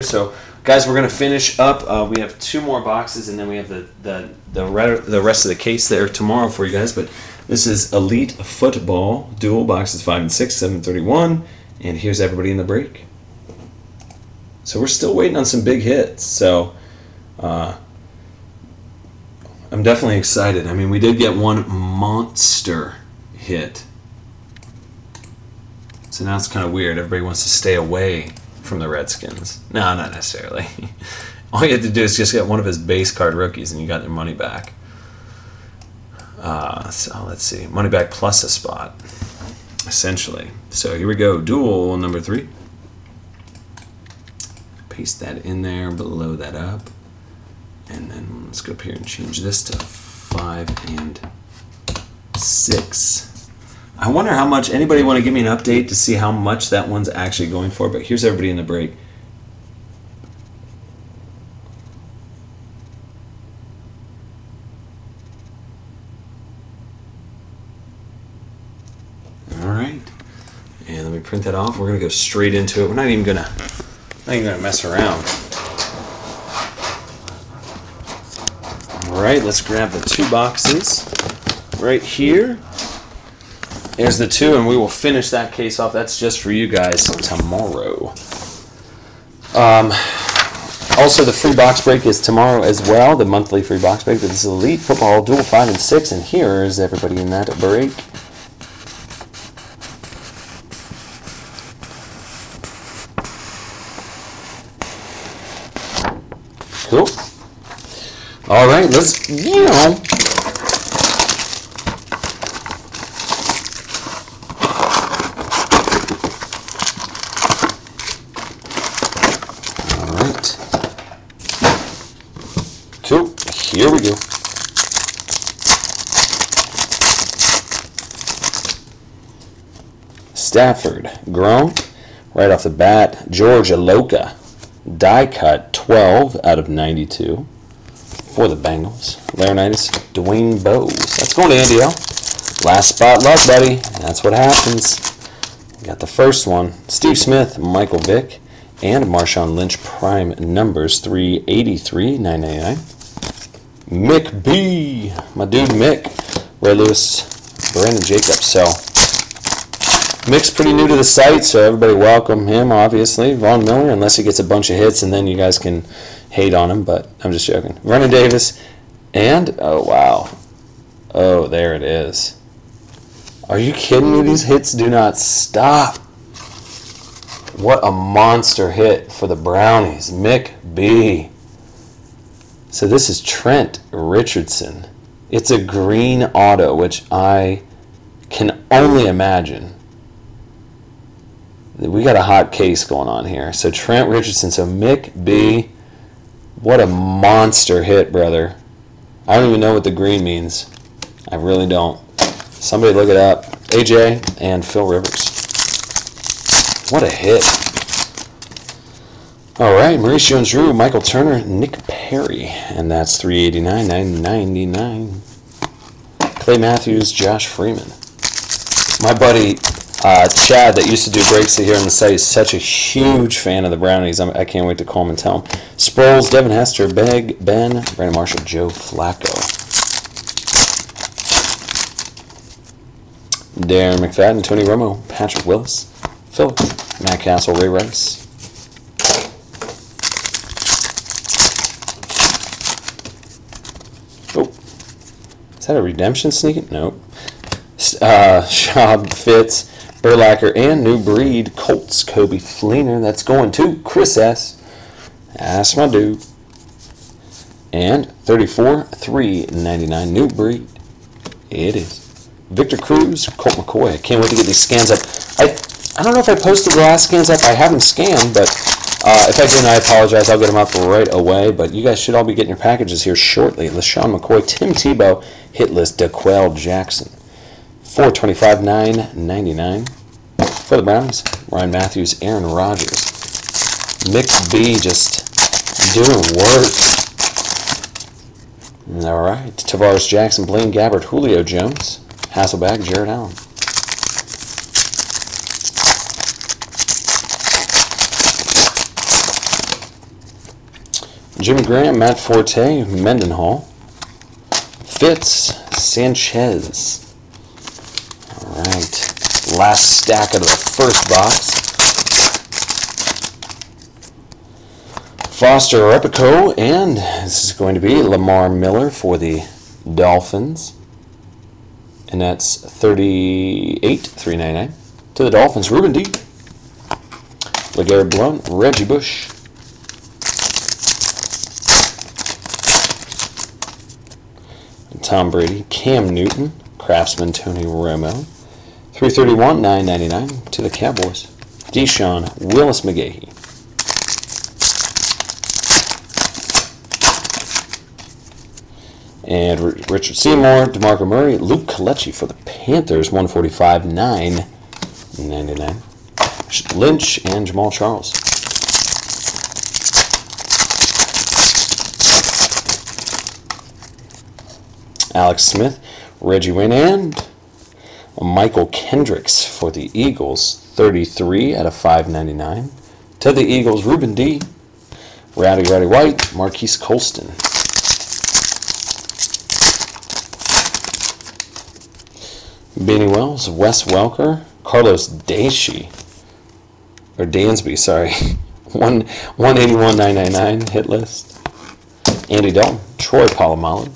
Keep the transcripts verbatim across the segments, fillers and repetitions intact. So, guys, we're going to finish up. Uh, we have two more boxes, and then we have the the the, re the rest of the case there tomorrow for you guys. But this is Elite Football dual boxes five and six, seven thirty-one, and here's everybody in the break. So we're still waiting on some big hits. So uh, I'm definitely excited. I mean, we did get one monster hit, so now it's kind of weird. Everybody wants to stay away from the Redskins. No, not necessarily. All you have to do is just get one of his base card rookies and you got your money back. Uh, so let's see. Money back plus a spot, essentially. So here we go. Duel number three. Paste that in there, below that up. And then let's go up here and change this to five and six. I wonder how much, anybody want to give me an update to see how much that one's actually going for? But here's everybody in the break. All right. And let me print that off. We're going to go straight into it. We're not even going to, not even going to mess around. All right, let's grab the two boxes right here. There's the two, and we will finish that case off. That's just for you guys tomorrow. Um, also, the free box break is tomorrow as well, the monthly free box break. This is Elite Football Duel five and six, and here is everybody in that break. Cool. All right, let's, you know... Cool. Here we go. Stafford, Gronk, right off the bat. George Aloka, die cut twelve out of ninety-two for the Bengals. Laurinaitis, Dwayne Bowes. That's going to Andy L. Last spot luck, buddy. That's what happens. We got the first one. Steve Smith, Michael Vick, and Marshawn Lynch prime numbers three eighty-three, nine ninety-nine. Mick B, my dude Mick, Ray Lewis, Brandon Jacobs. So Mick's pretty new to the site, so everybody welcome him, obviously. Von Miller, unless he gets a bunch of hits, and then you guys can hate on him, but I'm just joking. Vernon Davis, and, oh, wow. Oh, there it is. Are you kidding me? These hits do not stop. What a monster hit for the Brownies. Mick B. So this is Trent Richardson. It's a green auto, which I can only imagine. We got a hot case going on here. So Trent Richardson. So Mick B. What a monster hit, brother. I don't even know what the green means. I really don't. Somebody look it up. A J and Phil Rivers. What a hit. All right, Mauricio Drew, Michael Turner, Nick Perry. And that's three eighty-nine, nine ninety-nine. Clay Matthews, Josh Freeman. My buddy uh, Chad that used to do breaks here on the site is such a huge fan of the Brownies. I'm, I can't wait to call him and tell him. Sproles, Devin Hester, Beg, Ben, Brandon Marshall, Joe Flacco. Darren McFadden, Tony Romo, Patrick Willis, Phillips, Matt Castle, Ray Rice. Oh, is that a redemption sneaking? Nope. Uh, Schaub, Fitz, Berlacher, and new breed Colts, Kobe Fleener. That's going to Chris S. That's my dude. And thirty-four, three ninety-nine, new breed. It is. Victor Cruz, Colt McCoy. I can't wait to get these scans up. I. I don't know if I posted the last scans up. I haven't scanned, but uh, if I didn't, I apologize. I'll get them up right away. But you guys should all be getting your packages here shortly. LaShawn McCoy, Tim Tebow, hit list, DeQuell Jackson. four twenty-five, nine ninety-nine. For the Browns, Ryan Matthews, Aaron Rodgers. Mick B just doing work. All right. Tavares Jackson, Blaine Gabbert, Julio Jones, Hasselbeck, Jared Allen. Jimmy Graham, Matt Forte, Mendenhall, Fitz, Sanchez. All right, last stack out of the first box. Foster Repico, and this is going to be Lamar Miller for the Dolphins. And that's thirty-eight three ninety-nine. To the Dolphins, Ruben D. LeGarrette Blount, Reggie Bush. And Tom Brady, Cam Newton, Craftsman Tony Romo. three thirty-one nine ninety-nine. To the Cowboys, Deshaun Willis McGahee. And Richard Seymour, DeMarco Murray, Luke Kelechi for the Panthers, one forty-five nine ninety-nine. Lynch and Jamal Charles. Alex Smith, Reggie Wynn, and Michael Kendricks for the Eagles, thirty-three out of five ninety-nine. To the Eagles, Ruben D, Rowdy Rowdy White, Marquise Colston. Benny Wells, Wes Welker, Carlos Dansby, or Dansby, sorry, one one eighty one nine nine nine hit list. Andy Dalton, Troy Polamalu,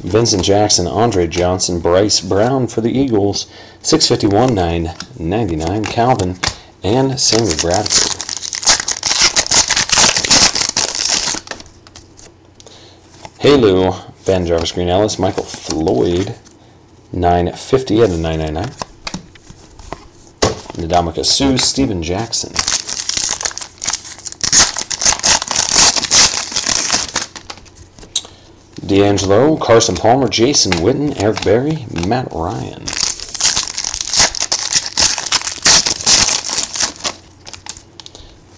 Vincent Jackson, Andre Johnson, Bryce Brown for the Eagles, six fifty one nine ninety nine. Calvin and Sammy Bradford. Halu, Ben Jarvis Green Ellis, Michael Floyd, nine fifty out of nine ninety-nine. Ndamukong Suh, Steven Jackson. D'Angelo, Carson Palmer, Jason Witten, Eric Berry, Matt Ryan.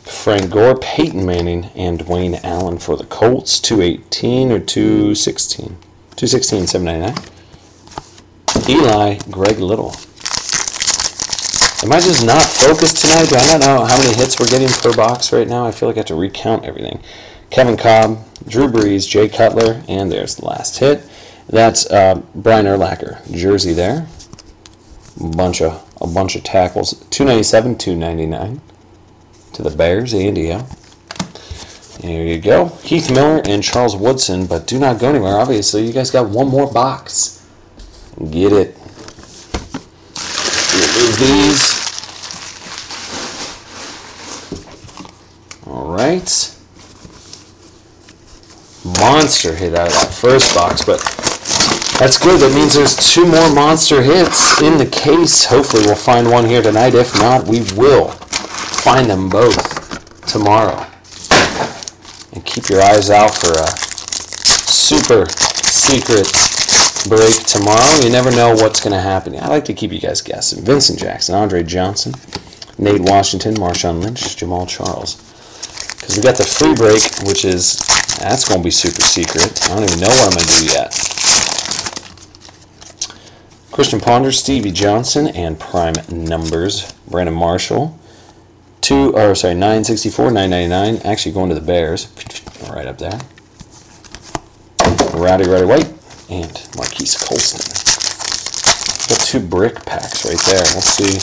Frank Gore, Peyton Manning, and Dwayne Allen for the Colts, two eighteen or two sixteen? two sixteen seven ninety-nine. Eli, Greg Little. Am I just not focused tonight? I don't know how many hits we're getting per box right now. I feel like I have to recount everything. Kevin Cobb, Drew Brees, Jay Cutler, and there's the last hit. That's uh, Brian Urlacher. Jersey there. Bunch of, a bunch of tackles. two ninety-seven two ninety-nine. To the Bears, Andy L. There you go. Keith Miller and Charles Woodson, but do not go anywhere, obviously. You guys got one more box. Get it. Lose these. All right. Monster hit out of that first box, but that's good. That means there's two more monster hits in the case. Hopefully we'll find one here tonight. If not, we will find them both tomorrow. And keep your eyes out for a super secret break tomorrow. You never know what's going to happen. I like to keep you guys guessing. Vincent Jackson, Andre Johnson, Nate Washington, Marshawn Lynch, Jamal Charles. Because we got the free break, which is, that's going to be super secret. I don't even know what I'm going to do yet. Christian Ponder, Stevie Johnson, and prime numbers, Brandon Marshall. Two, or sorry, nine sixty-four nine ninety-nine. Actually going to the Bears. Right up there. Rowdy Rowdy White and Marquise Colston. Got two brick packs right there. We'll see.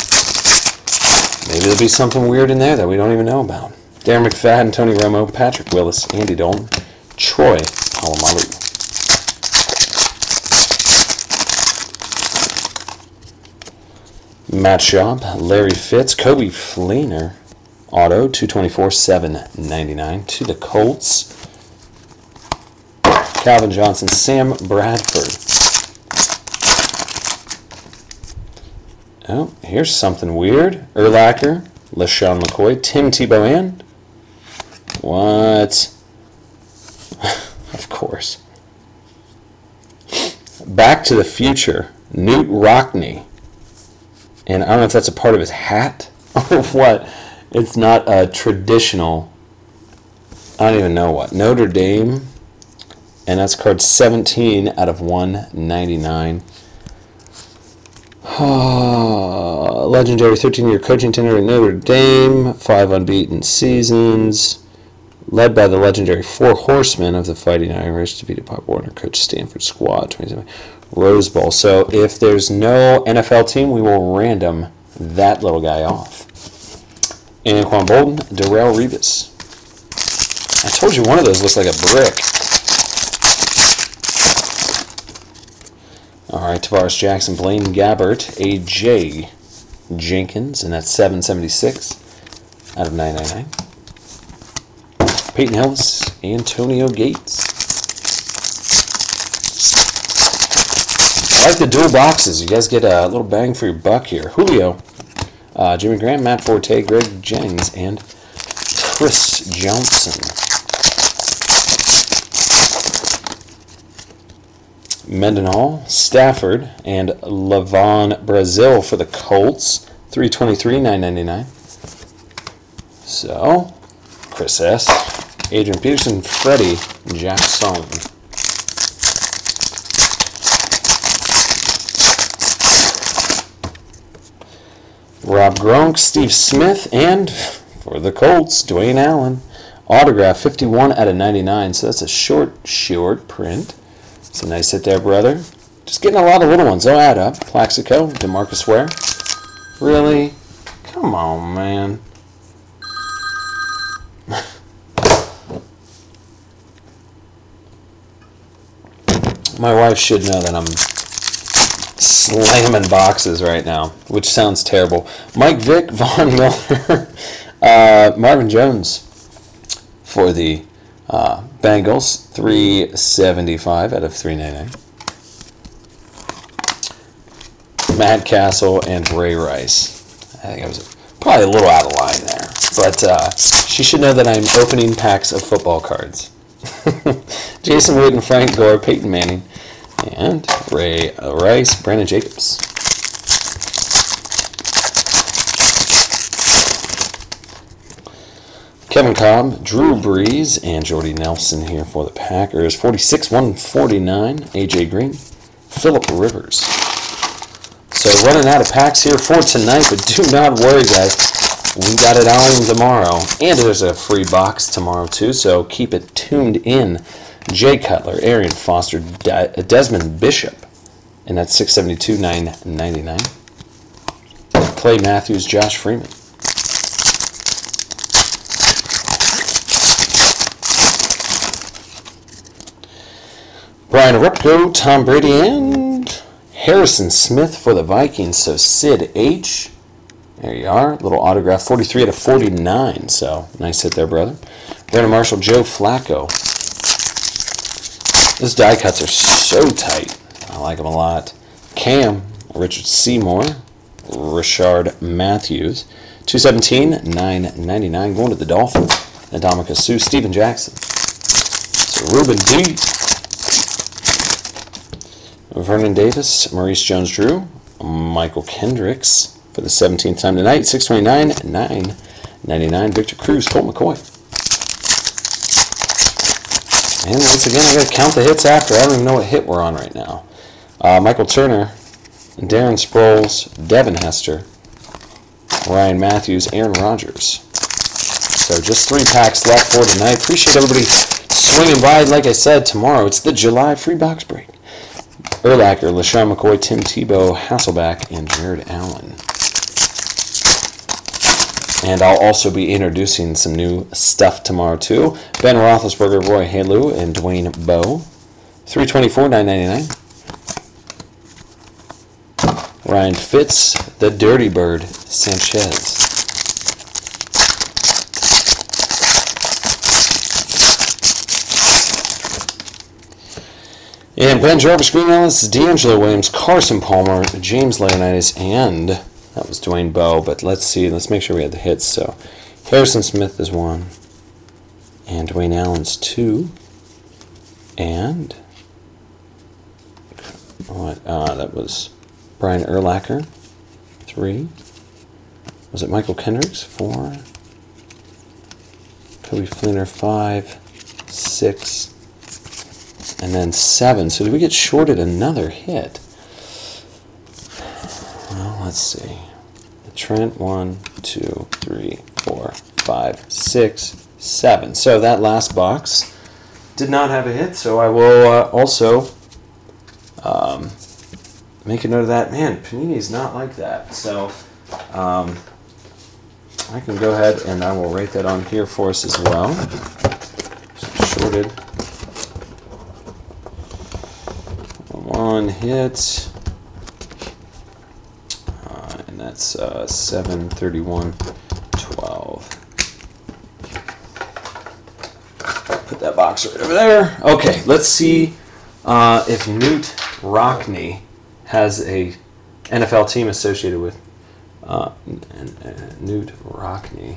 Maybe there'll be something weird in there that we don't even know about. Darren McFadden, Tony Romo, Patrick Willis, Andy Dalton, Troy Polamalu. Matt Schaub, Larry Fitz, Kobe Fleener. Auto, two twenty-four seven ninety-nine to the Colts. Calvin Johnson, Sam Bradford. Oh, here's something weird. Urlacher, LeSean McCoy, Tim Tebow, and what? Of course. Back to the Future, Knute Rockne. And I don't know if that's a part of his hat or what. It's not a traditional. I don't even know what. Notre Dame. And that's card seventeen out of one ninety-nine. Oh, legendary thirteen-year coaching tenure at Notre Dame, five unbeaten seasons, led by the legendary Four Horsemen of the Fighting Irish, defeated Pop Warner, coached Stanford squad, twenty-seven Rose Bowl. So if there's no N F L team, we will random that little guy off. Anquan Bolden, Darrell Revis. I told you one of those looks like a brick. All right, Tavares Jackson, Blaine Gabbert, A J Jenkins, and that's seven seventy-six out of nine ninety-nine. Peyton Hillis, Antonio Gates. I like the dual boxes. You guys get a little bang for your buck here. Julio, uh, Jimmy Graham, Matt Forte, Greg Jennings, and Chris Johnson. Mendenhall, Stafford, and Lavon Brazil for the Colts. three twenty-three, nine ninety-nine. So, Chris S., Adrian Peterson, Freddie Jackson. Rob Gronk, Steve Smith, and for the Colts, Dwayne Allen. Autograph, fifty-one out of ninety-nine, so that's a short, short print. It's a nice hit there, brother. Just getting a lot of little ones. They'll add up. Plaxico, DeMarcus Ware. Really? Come on, man. My wife should know that I'm slamming boxes right now, which sounds terrible. Mike Vick, Von Miller, uh, Marvin Jones for the Uh, Bengals, three seventy-five out of three ninety-nine. Matt Castle and Ray Rice. I think I was probably a little out of line there. But uh, she should know that I'm opening packs of football cards. Jason Witten, and Frank Gore, Peyton Manning, and Ray Rice, Brandon Jacobs. Kevin Cobb, Drew Brees, and Jordy Nelson here for the Packers. forty-six, one forty-nine, A J Green, Phillip Rivers. So running out of packs here for tonight, but do not worry, guys. We got it on tomorrow. And there's a free box tomorrow, too, so keep it tuned in. Jay Cutler, Arian Foster, Desmond Bishop, and that's six seventy-two, nine ninety-nine. Clay Matthews, Josh Freeman. Brian Repko, Tom Brady, and Harrison Smith for the Vikings. So Sid H. There you are. Little autograph. forty-three out of forty-nine. So nice hit there, brother. Brandon Marshall, Joe Flacco. Those die cuts are so tight. I like them a lot. Cam, Richard Seymour, Rashard Matthews. two seventeen, nine ninety-nine. Going to the Dolphins. Ndamukong Suh, Steven Jackson. So Ruben D. Vernon Davis, Maurice Jones-Drew, Michael Kendricks for the seventeenth time tonight, six twenty-nine, nine ninety-nine, Victor Cruz, Colt McCoy. And once again, I got to count the hits after. I don't even know what hit we're on right now. Uh, Michael Turner, Darren Sproles, Devin Hester, Ryan Matthews, Aaron Rodgers. So just three packs left for tonight. Appreciate everybody swinging by. Like I said, tomorrow it's the July free box break. Urlacher, LeSean McCoy, Tim Tebow, Hasselback, and Jared Allen. And I'll also be introducing some new stuff tomorrow, too. Ben Roethlisberger, Roy Halou, and Dwayne Bowe. three twenty-four, nine ninety-nine. Ryan Fitz, the Dirty Bird, Sanchez. And Ben Jarvis, Green Ellis, D'Angelo Williams, Carson Palmer, James Leonidas, and that was Dwayne Bowe. But let's see, let's make sure we had the hits. So Harrison Smith is one, and Dwayne Allen's two, and what? Uh, that was Brian Urlacher, three. Was it Michael Kendricks, four? Kobe Fleener, five, six. And then seven. So did we get shorted another hit? Well, let's see. Trent, one, two, three, four, five, six, seven. So that last box did not have a hit, so I will uh, also um, make a note of that. Man, Panini's not like that. So um, I can go ahead and I will write that on here for us as well. Shorted. One hit. That's uh, seven thirty-one twelve. Put that box right over there. Okay, let's see uh, if Knute Rockne has a N F L team associated with uh, Knute Rockne.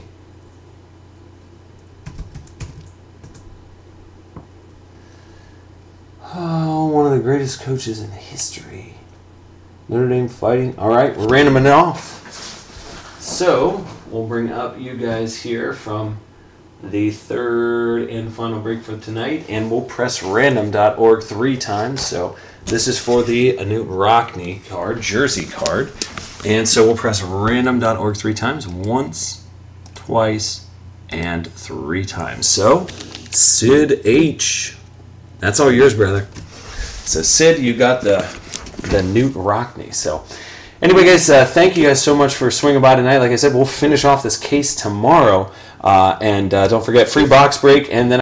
Oh, one of the greatest coaches in history. Notre Dame Fighting. All right, we're randoming off. So we'll bring up you guys here from the third and final break for tonight, and we'll press random dot org three times. So this is for the Knute Rockne card, jersey card. And so we'll press random dot org three times, once, twice, and three times. So Sid H, that's all yours, brother. So Sid, you got the the Knute Rockne. So anyway, guys, uh, thank you guys so much for swinging by tonight. Like I said, we'll finish off this case tomorrow, uh, and uh, don't forget, free box break, and then